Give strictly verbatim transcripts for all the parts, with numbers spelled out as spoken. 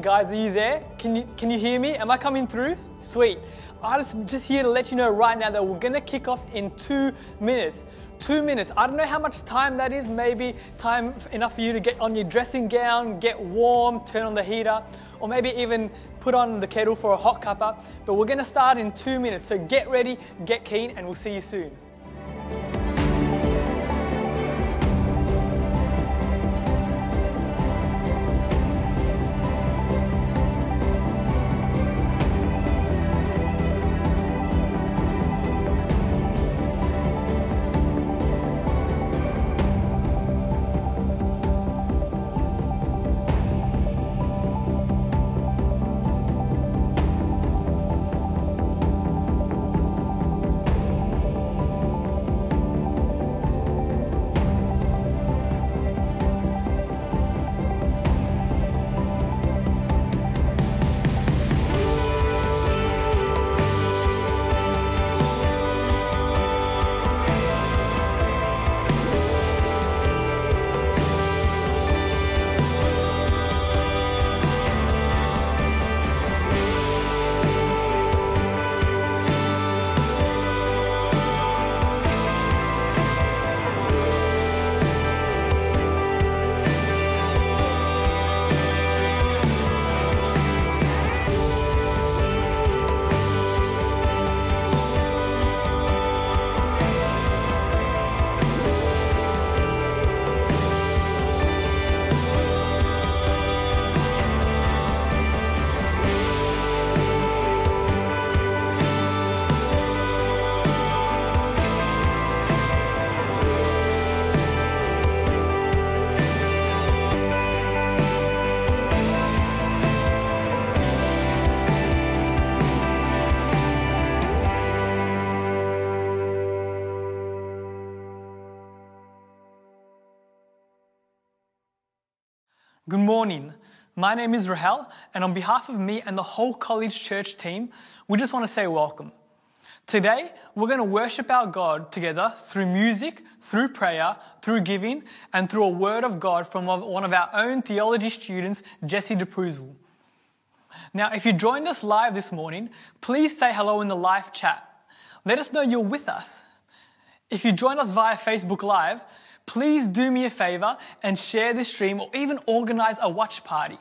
guys, are you there? Can you, can you hear me? Am I coming through? Sweet. I'm just, just here to let you know right now that we're going to kick off in two minutes. Two minutes. I don't know how much time that is. Maybe time enough for you to get on your dressing gown, get warm, turn on the heater, or maybe even put on the kettle for a hot cuppa. But we're going to start in two minutes. So get ready, get keen, and we'll see you soon. Good morning. My name is Rahel, and on behalf of me and the whole College Church team, we just want to say welcome. Today, we're going to worship our God together through music, through prayer, through giving, and through a word of God from one of our own theology students, Jesse Duperouzel. Now, if you joined us live this morning, please say hello in the live chat. Let us know you're with us. If you joined us via Facebook Live, please do me a favor and share this stream or even organize a watch party.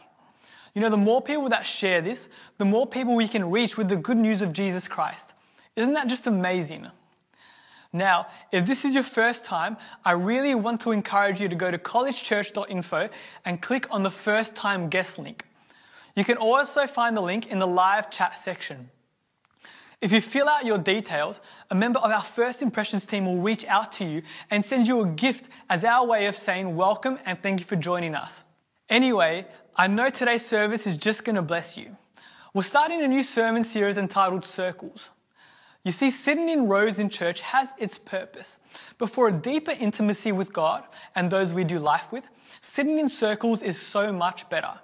You know, the more people that share this, the more people we can reach with the good news of Jesus Christ. Isn't that just amazing? Now, if this is your first time, I really want to encourage you to go to college church dot info and click on the first time guest link. You can also find the link in the live chat section. If you fill out your details, a member of our First Impressions team will reach out to you and send you a gift as our way of saying welcome and thank you for joining us. Anyway, I know today's service is just going to bless you. We're starting a new sermon series entitled Circles. You see, sitting in rows in church has its purpose, but for a deeper intimacy with God and those we do life with, sitting in circles is so much better.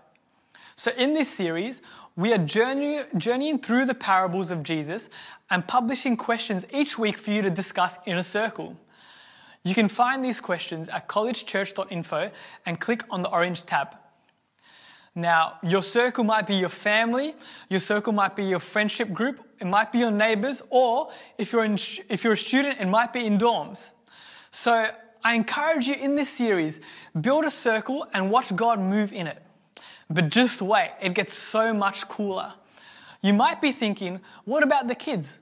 So in this series, we are journey, journeying through the parables of Jesus and publishing questions each week for you to discuss in a circle. You can find these questions at college church dot info and click on the orange tab. Now, your circle might be your family, your circle might be your friendship group, it might be your neighbours, or if you're, in, if you're a student, it might be in dorms. So I encourage you in this series, build a circle and watch God move in it. But just wait, it gets so much cooler. You might be thinking, what about the kids?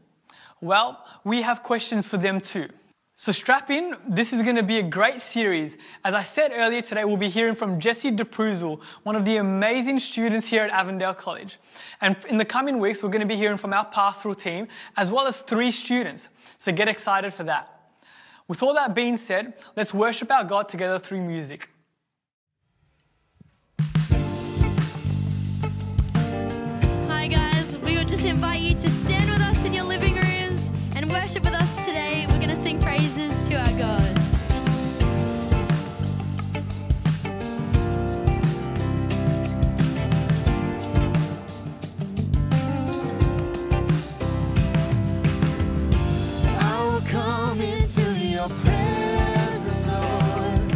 Well, we have questions for them too. So strap in, this is going to be a great series. As I said earlier today, we'll be hearing from Jesse Duperouzel, one of the amazing students here at Avondale College. And in the coming weeks, we're going to be hearing from our pastoral team, as well as three students. So get excited for that. With all that being said, let's worship our God together through music. Just invite you to stand with us in your living rooms and worship with us today. We're going to sing praises to our God. I will come into your presence, Lord,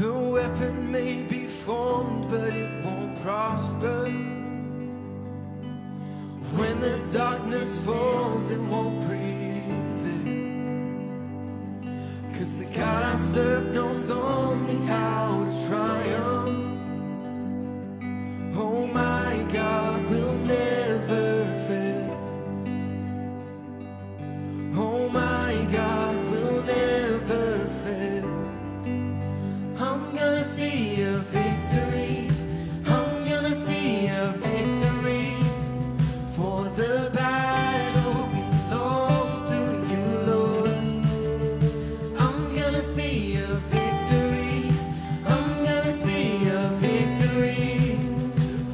The weapon may be formed, but it won't prosper. When the darkness falls, it won't prevail. 'Cause the God I serve knows only how to triumph. Oh, my God will never fail. Oh, my God will never fail. I'm gonna see a victory. I'm gonna see a victory. For the battle belongs to you, Lord. I'm gonna see a victory. I'm gonna see a victory.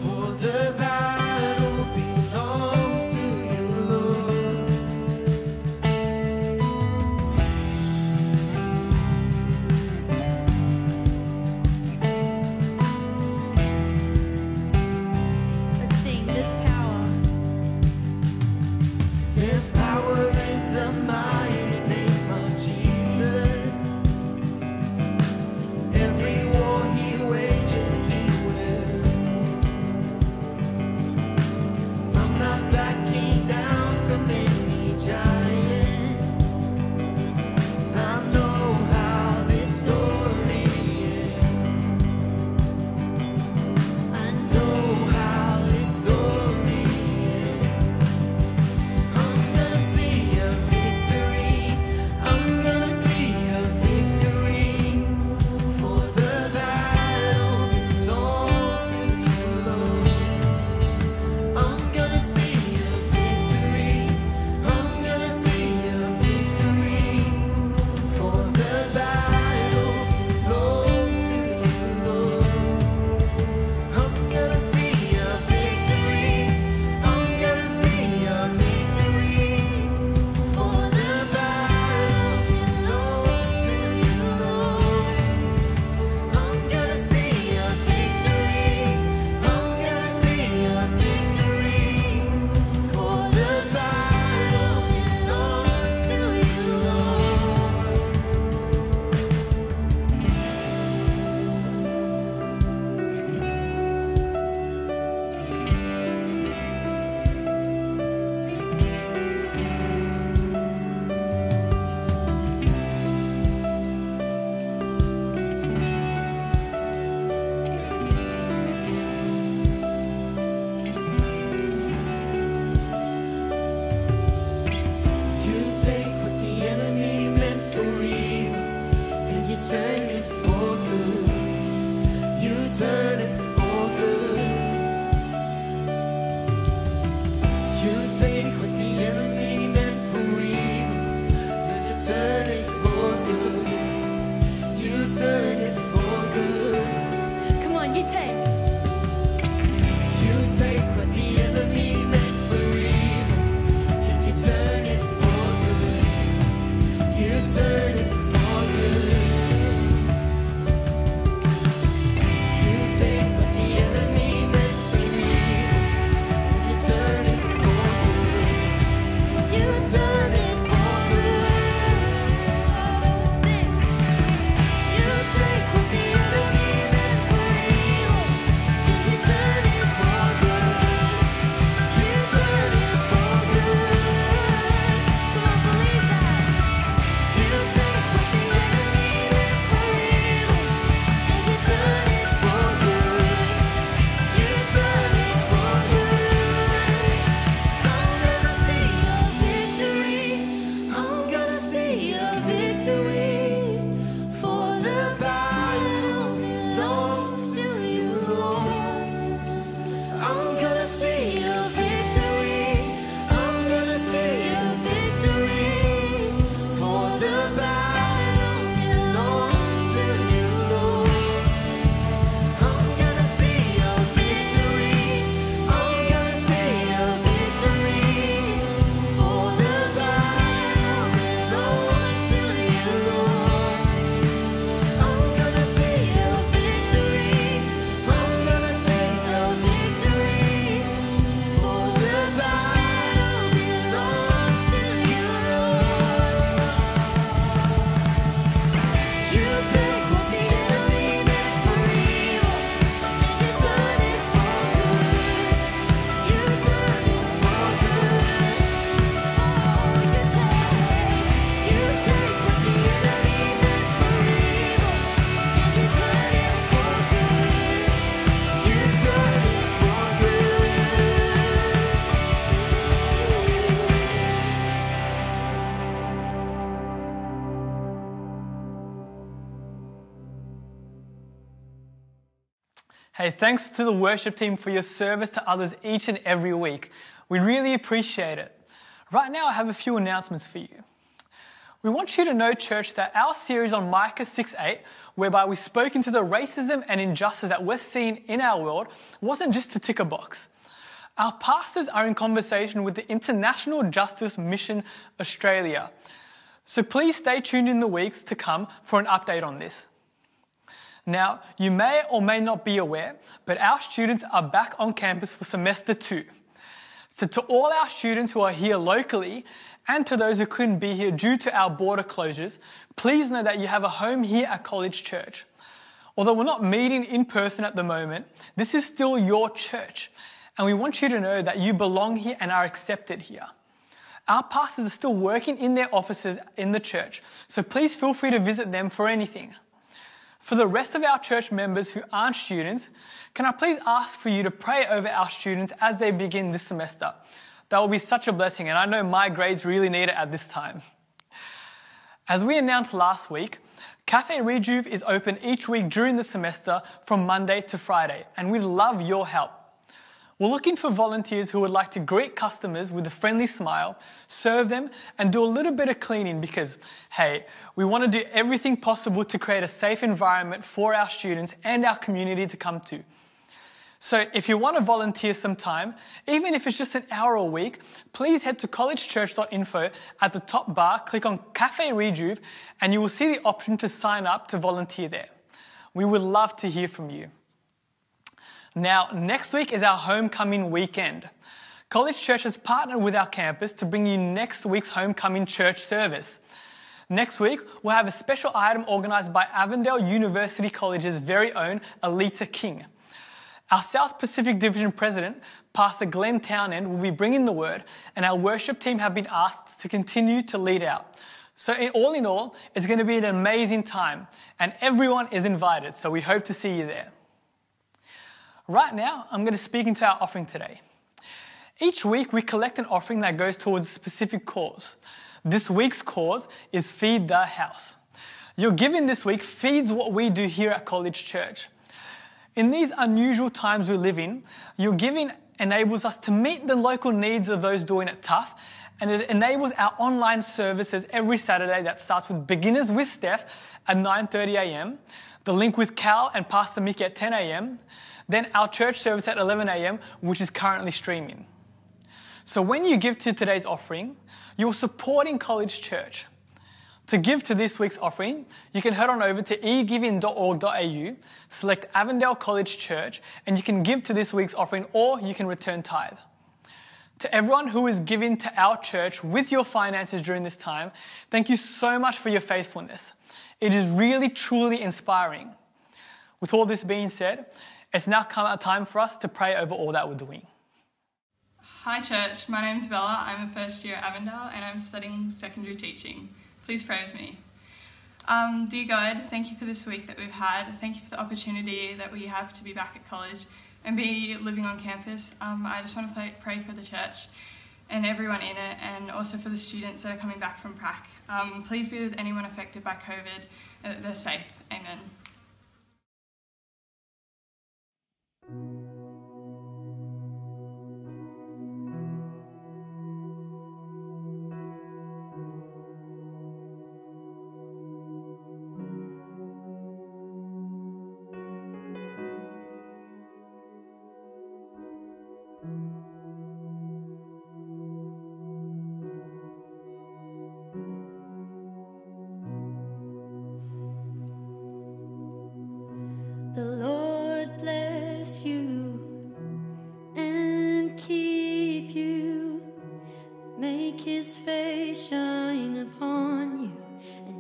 For the battle belongs to you, Lord. Let's sing this power. There's power in the mighty name of Jesus. Every war he wages, he will. I'm not backing down from any giant. 'Cause I know how this story ends. I know how this story ends. I'm gonna see a victory. I'm gonna see a victory. For the battle belongs to you, Lord. I'm gonna see a victory. I'm gonna see a victory. For the battle belongs to you, Lord. I'm gonna see a victory. I'm gonna see a victory. For the battle belongs to you, Lord. I'm gonna see a victory. I'm gonna see a victory. For the battle belongs to you, Lord. You take what the enemy meant for evil, and you turn it for good. You turn it for good. You take what the enemy meant for evil, and you turn it for good. You turn it for good. Come on, you take. You take what the enemy meant for evil, and you turn it for good. You turn it for good. You take what the enemy meant for evil, and you turn it for good. You turn it for good. Hey, thanks to the worship team for your service to others each and every week. We really appreciate it. Right now, I have a few announcements for you. We want you to know, church, that our series on Micah six eight, whereby we spoke into the racism and injustice that we're seeing in our world, wasn't just to tick a box. Our pastors are in conversation with the International Justice Mission Australia. So please stay tuned in the weeks to come for an update on this. Now, you may or may not be aware, but our students are back on campus for semester two. So to all our students who are here locally and to those who couldn't be here due to our border closures, please know that you have a home here at College Church. Although we're not meeting in person at the moment, this is still your church, and we want you to know that you belong here and are accepted here. Our pastors are still working in their offices in the church, so please feel free to visit them for anything. For the rest of our church members who aren't students, can I please ask for you to pray over our students as they begin this semester? That will be such a blessing, and I know my grades really need it at this time. As we announced last week, Cafe Rejuve is open each week during the semester from Monday to Friday, and we love your help. We're looking for volunteers who would like to greet customers with a friendly smile, serve them, and do a little bit of cleaning because, hey, we want to do everything possible to create a safe environment for our students and our community to come to. So if you want to volunteer some time, even if it's just an hour a week, please head to college church dot info. At the top bar, click on Cafe Rejuve, and you will see the option to sign up to volunteer there. We would love to hear from you. Now, next week is our homecoming weekend. College Church has partnered with our campus to bring you next week's homecoming church service. Next week, we'll have a special item organised by Avondale University College's very own Alita King. Our South Pacific Division President, Pastor Glenn Townend, will be bringing the word, and our worship team have been asked to continue to lead out. So all in all, it's going to be an amazing time, and everyone is invited, so we hope to see you there. Right now, I'm going to speak into our offering today. Each week, we collect an offering that goes towards a specific cause. This week's cause is Feed the House. Your giving this week feeds what we do here at College Church. In these unusual times we live in, your giving enables us to meet the local needs of those doing it tough, and it enables our online services every Saturday that starts with Beginners with Steph at nine thirty a m, The Link with Cal and Pastor Mickey at ten a m, then our church service at eleven a m, which is currently streaming. So when you give to today's offering, you're supporting College Church. To give to this week's offering, you can head on over to e giving dot org dot a u, select Avondale College Church, and you can give to this week's offering, or you can return tithe. To everyone who is giving to our church with your finances during this time, thank you so much for your faithfulness. It is really, truly inspiring. With all this being said, it's now come our time for us to pray over all that we're doing. Hi church, my name is Bella. I'm a first year at Avondale and I'm studying secondary teaching. Please pray with me. Um, dear God, thank you for this week that we've had. Thank you for the opportunity that we have to be back at college and be living on campus. Um, I just want to pray for the church and everyone in it, and also for the students that are coming back from prac. Um, please be with anyone affected by COVID and that they're safe. Amen.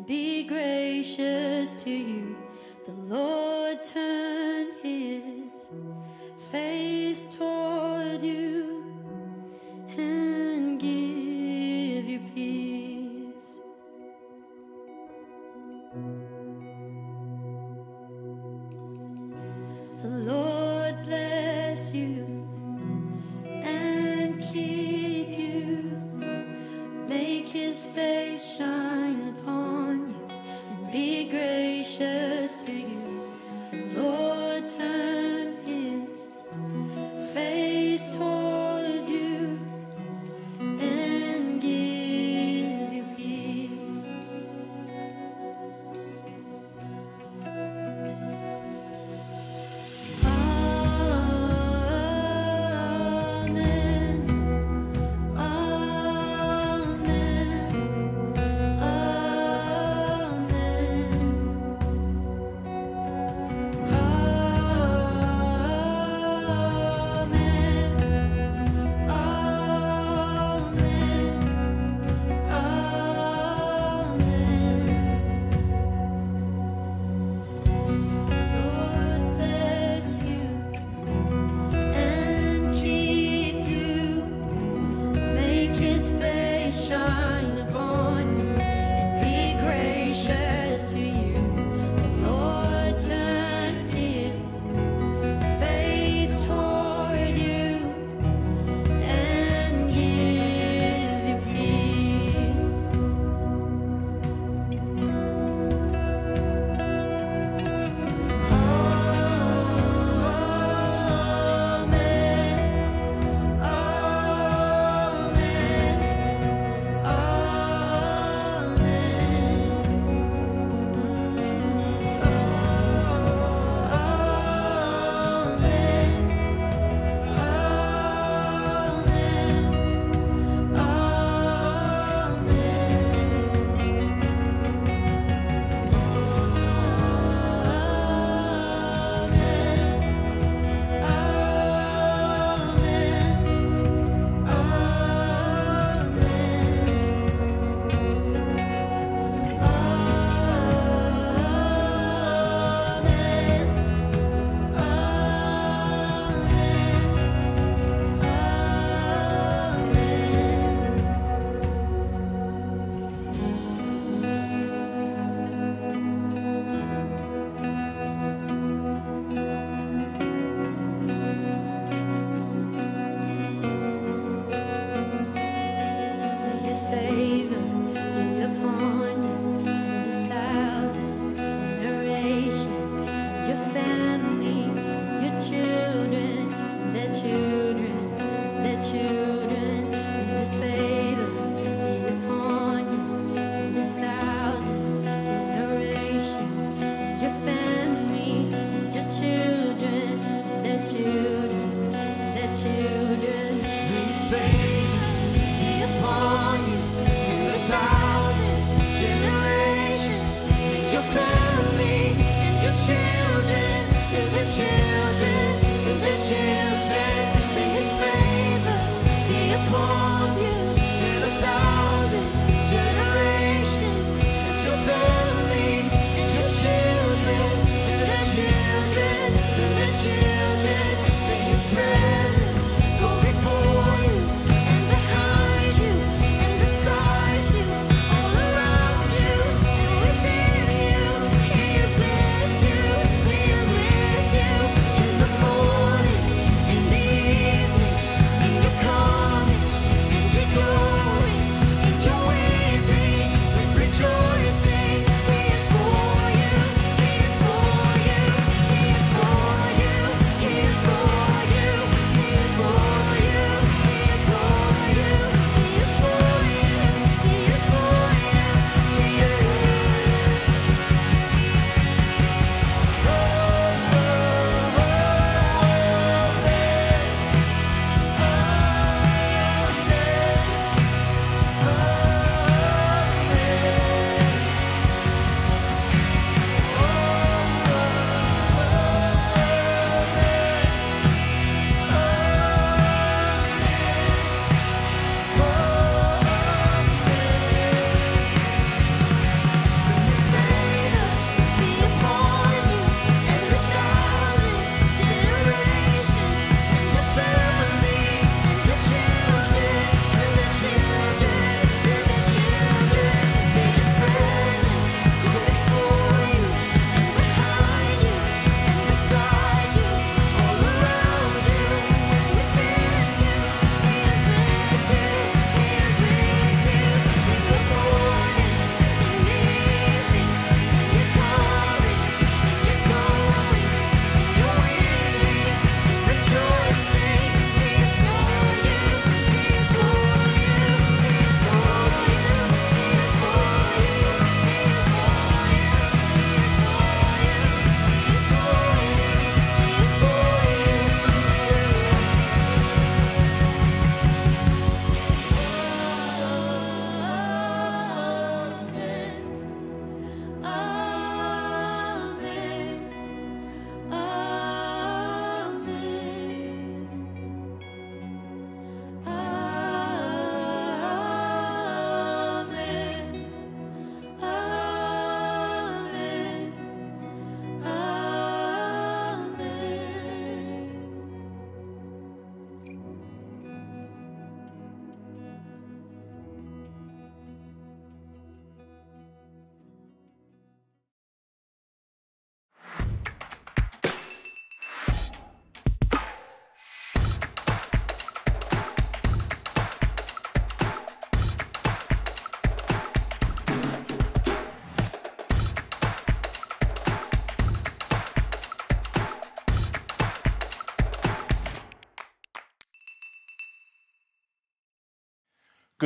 Be gracious to you, Lord, turn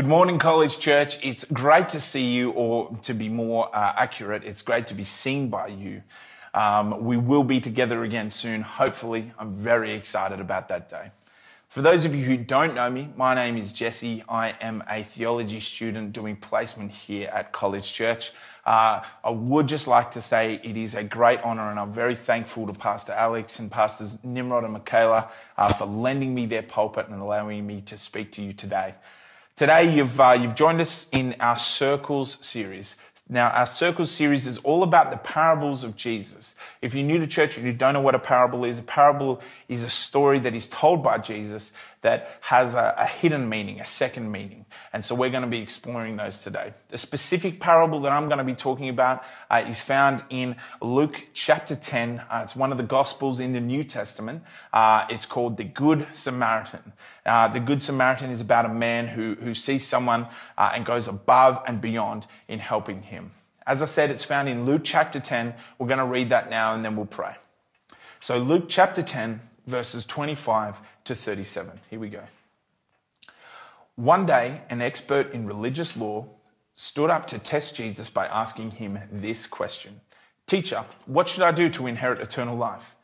Good morning, College Church. It's great to see you, or to be more uh, accurate, it's great to be seen by you. Um, we will be together again soon, hopefully. I'm very excited about that day. For those of you who don't know me, my name is Jesse. I am a theology student doing placement here at College Church. Uh, I would just like to say it is a great honour, and I'm very thankful to Pastor Alex and Pastors Nimrod and Michaela uh, for lending me their pulpit and allowing me to speak to you today. Today, you've, uh, you've joined us in our Circles series. Now, our Circles series is all about the parables of Jesus. If you're new to church and you don't know what a parable is, a parable is a story that is told by Jesus that has a, a hidden meaning, a second meaning. And so we're going to be exploring those today. The specific parable that I'm going to be talking about uh, is found in Luke chapter ten. Uh, it's one of the Gospels in the New Testament. Uh, it's called the Good Samaritan. Uh, the Good Samaritan is about a man who, who sees someone uh, and goes above and beyond in helping him. As I said, it's found in Luke chapter ten. We're going to read that now and then we'll pray. So Luke chapter ten, verses twenty-five to thirty-seven. Here we go. One day, an expert in religious law stood up to test Jesus by asking him this question. Teacher, what should I do to inherit eternal life?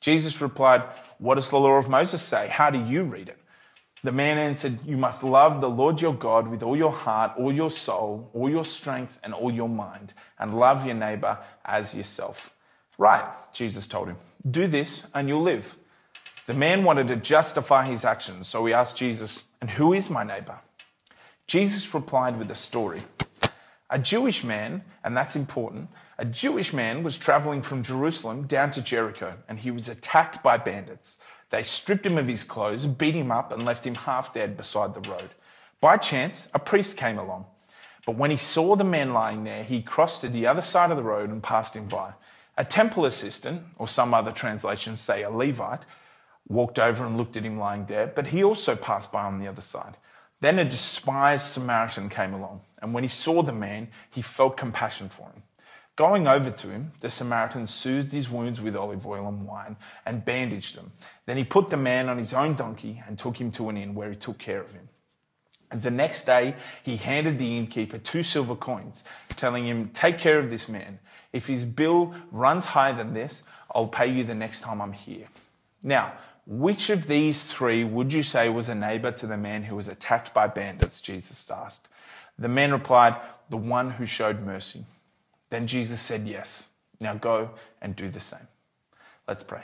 Jesus replied, what does the law of Moses say? How do you read it? The man answered, you must love the Lord your God with all your heart, all your soul, all your strength, and all your mind, and love your neighbor as yourself. Right, Jesus told him, do this and you'll live. The man wanted to justify his actions, so he asked Jesus, and who is my neighbor? Jesus replied with a story. A Jewish man, and that's important, a Jewish man was traveling from Jerusalem down to Jericho, and he was attacked by bandits. They stripped him of his clothes, beat him up, and left him half dead beside the road. By chance, a priest came along. But when he saw the man lying there, he crossed to the other side of the road and passed him by. A temple assistant, or some other translations say a Levite, walked over and looked at him lying there, but he also passed by on the other side. Then a despised Samaritan came along, and when he saw the man, he felt compassion for him. Going over to him, the Samaritan soothed his wounds with olive oil and wine and bandaged them. Then he put the man on his own donkey and took him to an inn where he took care of him. The next day, he handed the innkeeper two silver coins, telling him, take care of this man. If his bill runs higher than this, I'll pay you the next time I'm here. Now, which of these three would you say was a neighbor to the man who was attacked by bandits? Jesus asked. The man replied, the one who showed mercy. Then Jesus said, yes, now go and do the same. Let's pray.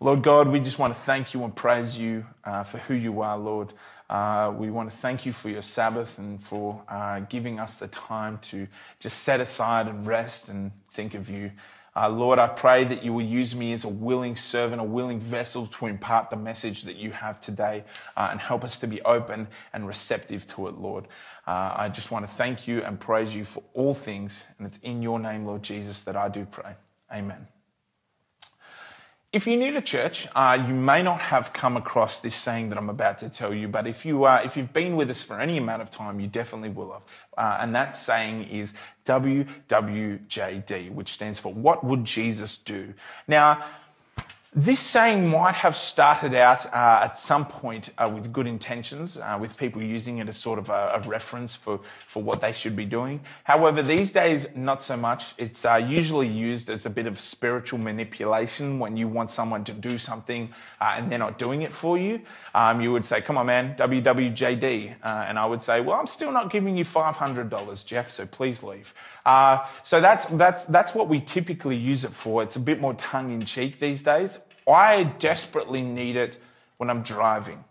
Lord God, we just want to thank you and praise you uh, for who you are, Lord. Uh, we want to thank you for your Sabbath and for uh, giving us the time to just set aside and rest and think of you. Uh, Lord, I pray that you will use me as a willing servant, a willing vessel to impart the message that you have today uh, and help us to be open and receptive to it, Lord. Uh, I just want to thank you and praise you for all things. And it's in your name, Lord Jesus, that I do pray. Amen. If you're new to church, uh, you may not have come across this saying that I'm about to tell you, but if, you, uh, if you've been with us for any amount of time, you definitely will have. Uh, and that saying is W W J D, which stands for What Would Jesus Do? Now, this saying might have started out uh, at some point uh, with good intentions, uh, with people using it as sort of a, a reference for, for what they should be doing. However, these days, not so much. It's uh, usually used as a bit of spiritual manipulation when you want someone to do something uh, and they're not doing it for you. Um, you would say, come on, man, W W J D. Uh, and I would say, well, I'm still not giving you five hundred dollars, Jeff, so please leave. Uh, so that's, that's, that's what we typically use it for. It's a bit more tongue-in-cheek these days. I desperately need it when I'm driving.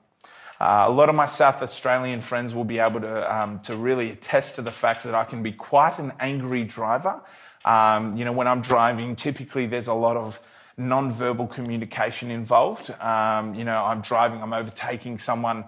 Uh, a lot of my South Australian friends will be able to, um, to really attest to the fact that I can be quite an angry driver. Um, you know, when I'm driving, typically there's a lot of non-verbal communication involved. Um, you know, I'm driving, I'm overtaking someone,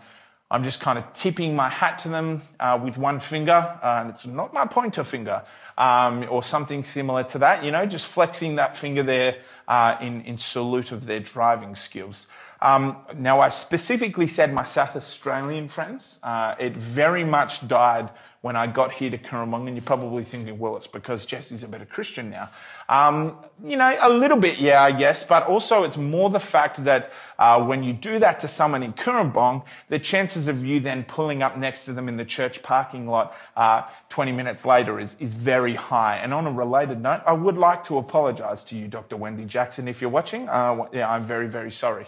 I'm just kind of tipping my hat to them uh, with one finger, uh, and it's not my pointer finger, um, or something similar to that, you know, just flexing that finger there uh, in, in salute of their driving skills. Um, now, I specifically said my South Australian friends, uh, it very much died when I got here to Kurumbong, and you're probably thinking, well, it's because Jesse's a better Christian now. Um, you know, a little bit, yeah, I guess, but also it's more the fact that uh, when you do that to someone in Kurumbong, the chances of you then pulling up next to them in the church parking lot uh, twenty minutes later is, is very high. And on a related note, I would like to apologise to you, Doctor Wendy Jackson, if you're watching. Uh, yeah, I'm very, very sorry.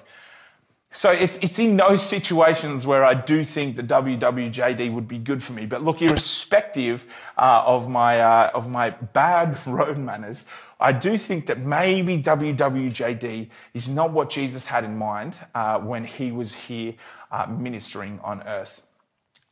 So it's it's in those situations where I do think the W W J D would be good for me. But look, irrespective uh, of my uh, of my bad road manners, I do think that maybe W W J D is not what Jesus had in mind uh, when he was here uh, ministering on earth.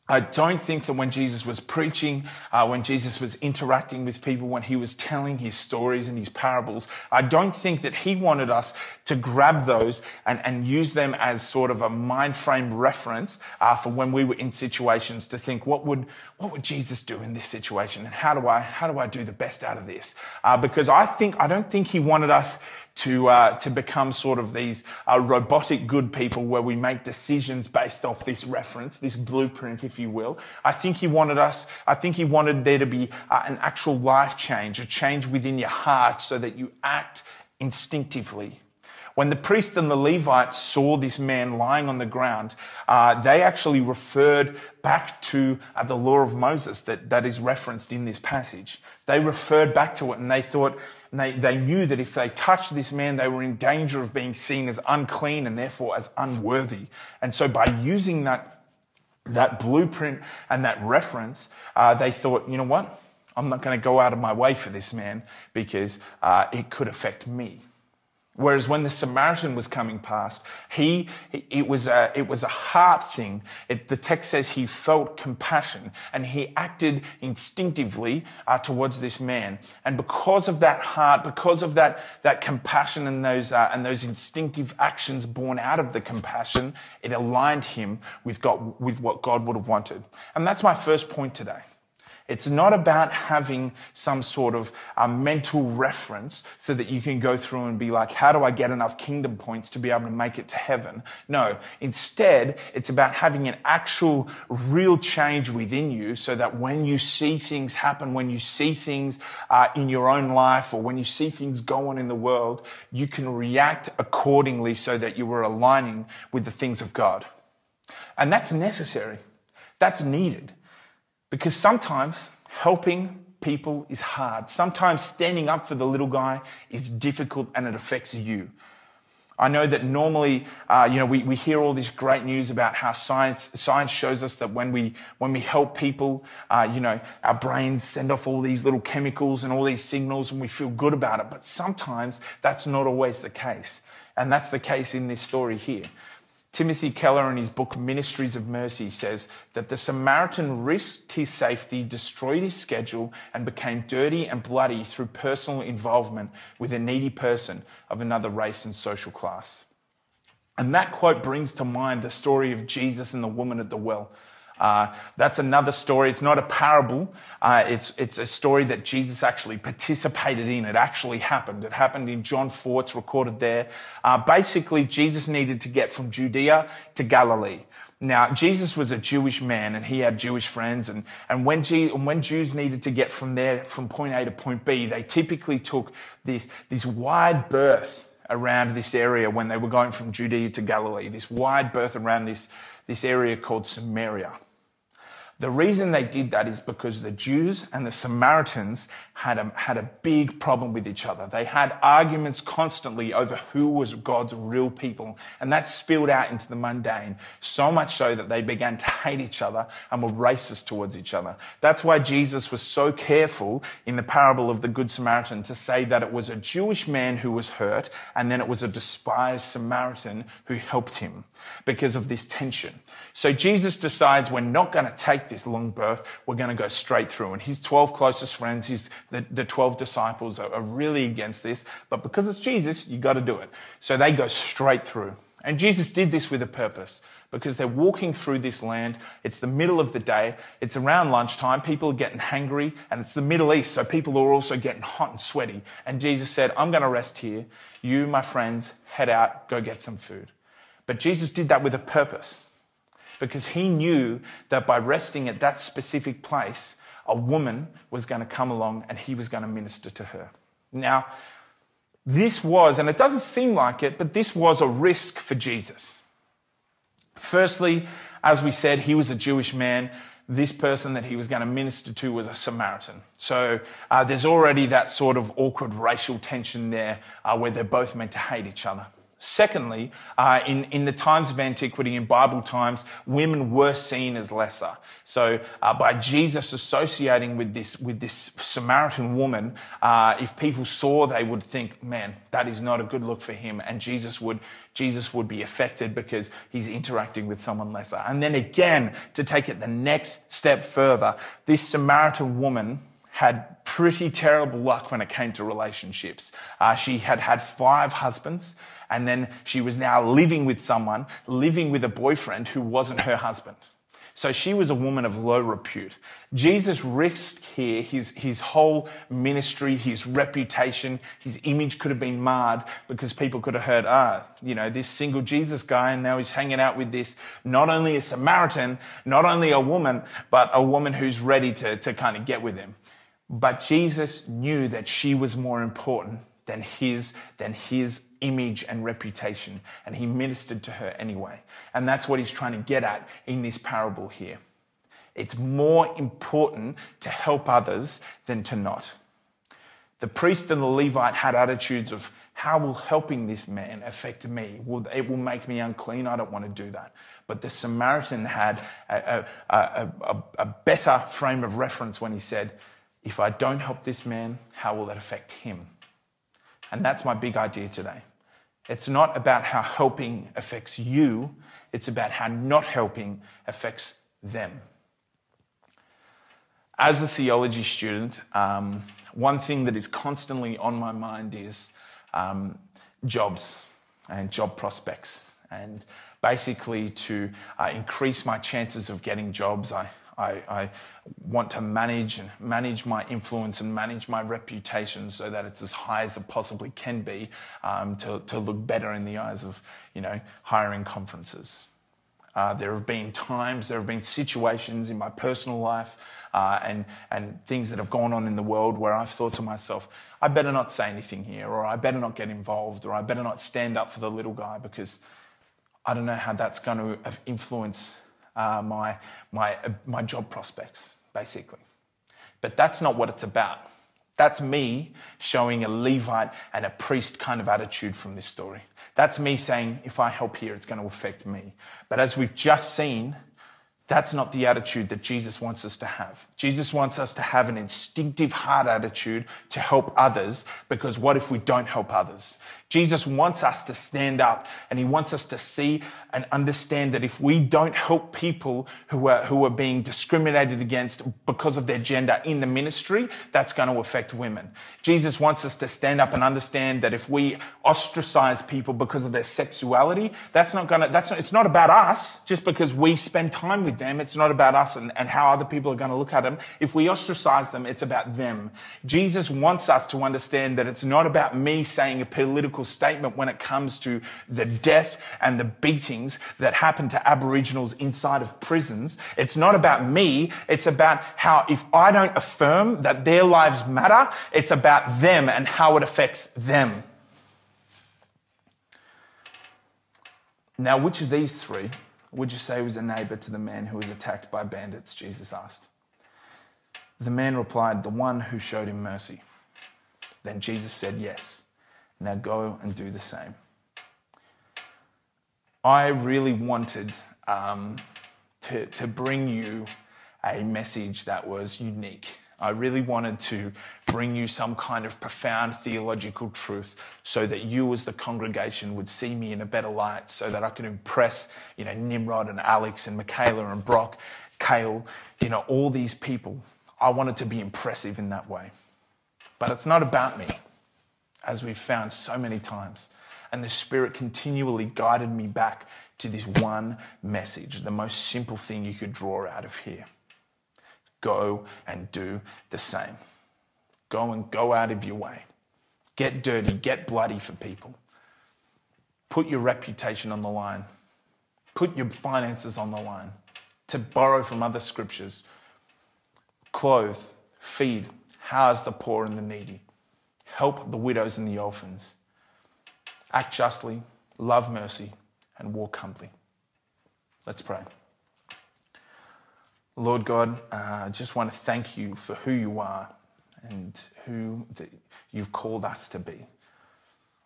I don't think that when Jesus was preaching, uh, when Jesus was interacting with people, when he was telling his stories and his parables, I don't think that he wanted us to grab those and, and use them as sort of a mind frame reference uh, for when we were in situations to think, what would what would Jesus do in this situation, and how do I how do I do the best out of this? Uh, because I think I don't think he wanted us to uh, to become sort of these uh, robotic good people where we make decisions based off this reference, this blueprint, if you will. I think he wanted us, I think he wanted there to be uh, an actual life change, a change within your heart so that you act instinctively. When the priest and the Levites saw this man lying on the ground, uh, they actually referred back to uh, the law of Moses that, that is referenced in this passage. They referred back to it and they thought, And they, they knew that if they touched this man, they were in danger of being seen as unclean and therefore as unworthy. And so by using that, that blueprint and that reference, uh, they thought, you know what? I'm not going to go out of my way for this man because uh, it could affect me. Whereas when the Samaritan was coming past, he, it was a, it was a heart thing. It, the text says he felt compassion and he acted instinctively uh, towards this man. And because of that heart, because of that, that compassion and those, uh, and those instinctive actions born out of the compassion, it aligned him with God, with what God would have wanted. And that's my first point today. It's not about having some sort of uh, mental reference so that you can go through and be like, how do I get enough kingdom points to be able to make it to heaven? No, instead, it's about having an actual real change within you so that when you see things happen, when you see things uh, in your own life or when you see things go on in the world, you can react accordingly so that you are aligning with the things of God. And that's necessary. That's needed. Because sometimes helping people is hard. Sometimes standing up for the little guy is difficult and it affects you. I know that normally, uh, you know, we, we hear all this great news about how science science shows us that when we when we help people, uh, you know, our brains send off all these little chemicals and all these signals and we feel good about it. But sometimes that's not always the case. And that's the case in this story here. Timothy Keller in his book, Ministries of Mercy, says that the Samaritan risked his safety, destroyed his schedule, and became dirty and bloody through personal involvement with a needy person of another race and social class. And that quote brings to mind the story of Jesus and the woman at the well. Uh, that's another story. It's not a parable. Uh, it's, it's a story that Jesus actually participated in. It actually happened. It happened in John four. It's recorded there. Uh, basically, Jesus needed to get from Judea to Galilee. Now, Jesus was a Jewish man and he had Jewish friends. And, and when, G, when Jews needed to get from there, from point A to point B, they typically took this, this wide berth around this area when they were going from Judea to Galilee, this wide berth around this, this area called Samaria. The reason they did that is because the Jews and the Samaritans had a, had a big problem with each other. They had arguments constantly over who was God's real people, and that spilled out into the mundane, so much so that they began to hate each other and were racist towards each other. That's why Jesus was so careful in the parable of the Good Samaritan to say that it was a Jewish man who was hurt, and then it was a despised Samaritan who helped him because of this tension. So Jesus decides we're not going to take this long birth, we're going to go straight through. And his twelve closest friends, his, the, the twelve disciples are, are really against this. But because it's Jesus, you got to do it. So they go straight through. And Jesus did this with a purpose because they're walking through this land. It's the middle of the day. It's around lunchtime. People are getting hangry and it's the Middle East. So people are also getting hot and sweaty. And Jesus said, I'm going to rest here. You, my friends, head out, go get some food. But Jesus did that with a purpose. because he knew that by resting at that specific place, a woman was going to come along and he was going to minister to her. Now, this was, and it doesn't seem like it, but this was a risk for Jesus. Firstly, as we said, he was a Jewish man. This person that he was going to minister to was a Samaritan. So uh, there's already that sort of awkward racial tension there uh, where they're both meant to hate each other. Secondly, uh, in, in the times of antiquity, in Bible times, women were seen as lesser. So uh, by Jesus associating with this, with this Samaritan woman, uh, if people saw, they would think, man, that is not a good look for him. And Jesus would, Jesus would be affected because he's interacting with someone lesser. And then again, to take it the next step further, this Samaritan woman had pretty terrible luck when it came to relationships. Uh, she had had five husbands, and then she was now living with someone, living with a boyfriend who wasn't her husband. So she was a woman of low repute. Jesus risked here his, his whole ministry, his reputation, his image could have been marred because people could have heard, ah, you know, this single Jesus guy, and now he's hanging out with this, not only a Samaritan, not only a woman, but a woman who's ready to, to kind of get with him. But Jesus knew that she was more important than his, than his image and reputation. And he ministered to her anyway. And that's what he's trying to get at in this parable here. It's more important to help others than to not. The priest and the Levite had attitudes of, how will helping this man affect me? Will, it will make me unclean. I don't want to do that. But the Samaritan had a, a, a, a better frame of reference when he said, if I don't help this man, how will that affect him? And that's my big idea today. It's not about how helping affects you. It's about how not helping affects them. As a theology student, um, one thing that is constantly on my mind is um, jobs and job prospects. And basically to uh, increase my chances of getting jobs, I I, I want to manage and manage my influence and manage my reputation so that it's as high as it possibly can be um, to, to look better in the eyes of, you know, hiring conferences. Uh, there have been times, there have been situations in my personal life uh, and, and things that have gone on in the world where I've thought to myself, I better not say anything here, or I better not get involved, or I better not stand up for the little guy, because I don't know how that's going to influence Uh, my, my, uh, my job prospects, basically. But that's not what it's about. That's me showing a Levite and a priest kind of attitude from this story. That's me saying, if I help here, it's going to affect me. But as we've just seen, that's not the attitude that Jesus wants us to have. Jesus wants us to have an instinctive heart attitude to help others, because what if we don't help others? Jesus wants us to stand up, and he wants us to see and understand that if we don't help people who are, who are being discriminated against because of their gender in the ministry, that's going to affect women. Jesus wants us to stand up and understand that if we ostracize people because of their sexuality, that's not going to, that's not, it's not about us just because we spend time with them. It's not about us and, and how other people are going to look at them. If we ostracize them, it's about them. Jesus wants us to understand that it's not about me saying a political statement when it comes to the death and the beatings that happen to Aboriginals inside of prisons. It's not about me. It's about how, if I don't affirm that their lives matter, it's about them and how it affects them. Now, which of these three would you say was a neighbor to the man who was attacked by bandits? Jesus asked. The man replied, the one who showed him mercy. Then Jesus said, yes, now go and do the same. I really wanted um, to, to bring you a message that was unique. I really wanted to bring you some kind of profound theological truth so that you as the congregation would see me in a better light, so that I could impress, you know, Nimrod and Alex and Michaela and Brock, Kale, you know, all these people. I wanted to be impressive in that way. But it's not about me, as we've found so many times. And the Spirit continually guided me back to this one message, the most simple thing you could draw out of here. Go and do the same. Go and go out of your way. Get dirty, get bloody for people. Put your reputation on the line. Put your finances on the line. To borrow from other scriptures. Clothe, feed, house the poor and the needy. Help the widows and the orphans. Act justly, love mercy, and walk humbly. Let's pray. Lord God, I uh, just want to thank you for who you are and who the, you've called us to be.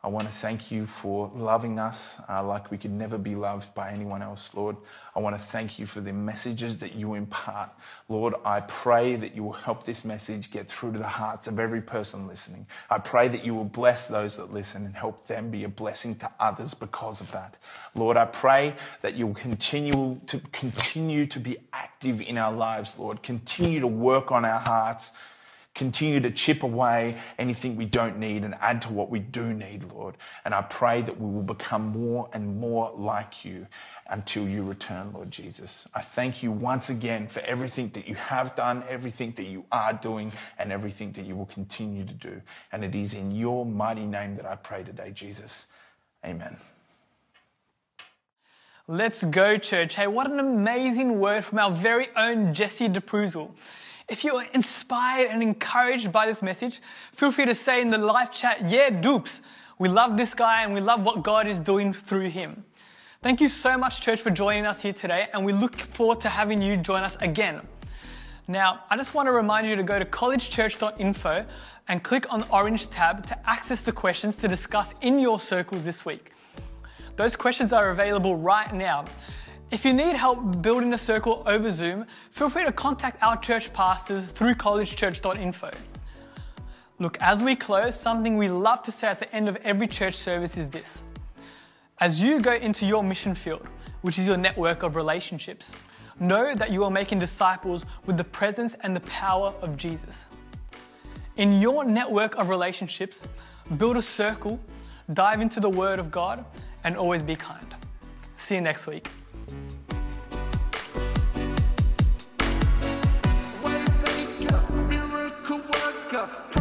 I want to thank you for loving us uh, like we could never be loved by anyone else, Lord. I want to thank you for the messages that you impart. Lord, I pray that you will help this message get through to the hearts of every person listening. I pray that you will bless those that listen and help them be a blessing to others because of that. Lord, I pray that you'll continue to continue to be active in our lives, Lord. Continue to work on our hearts. Continue to chip away anything we don't need and add to what we do need, Lord. And I pray that we will become more and more like you until you return, Lord Jesus. I thank you once again for everything that you have done, everything that you are doing, and everything that you will continue to do. And it is in your mighty name that I pray today, Jesus. Amen. Let's go, church. Hey, what an amazing word from our very own Jesse Duperouzel. If you're inspired and encouraged by this message, feel free to say in the live chat, yeah, Dupes, we love this guy and we love what God is doing through him. Thank you so much, church, for joining us here today, and we look forward to having you join us again. Now, I just want to remind you to go to college church dot info and click on the orange tab to access the questions to discuss in your circles this week. Those questions are available right now. If you need help building a circle over Zoom, feel free to contact our church pastors through college church dot info. Look, as we close, something we love to say at the end of every church service is this. As you go into your mission field, which is your network of relationships, know that you are making disciples with the presence and the power of Jesus. In your network of relationships, build a circle, dive into the Word of God, and always be kind. See you next week. Wake up, miracle worker.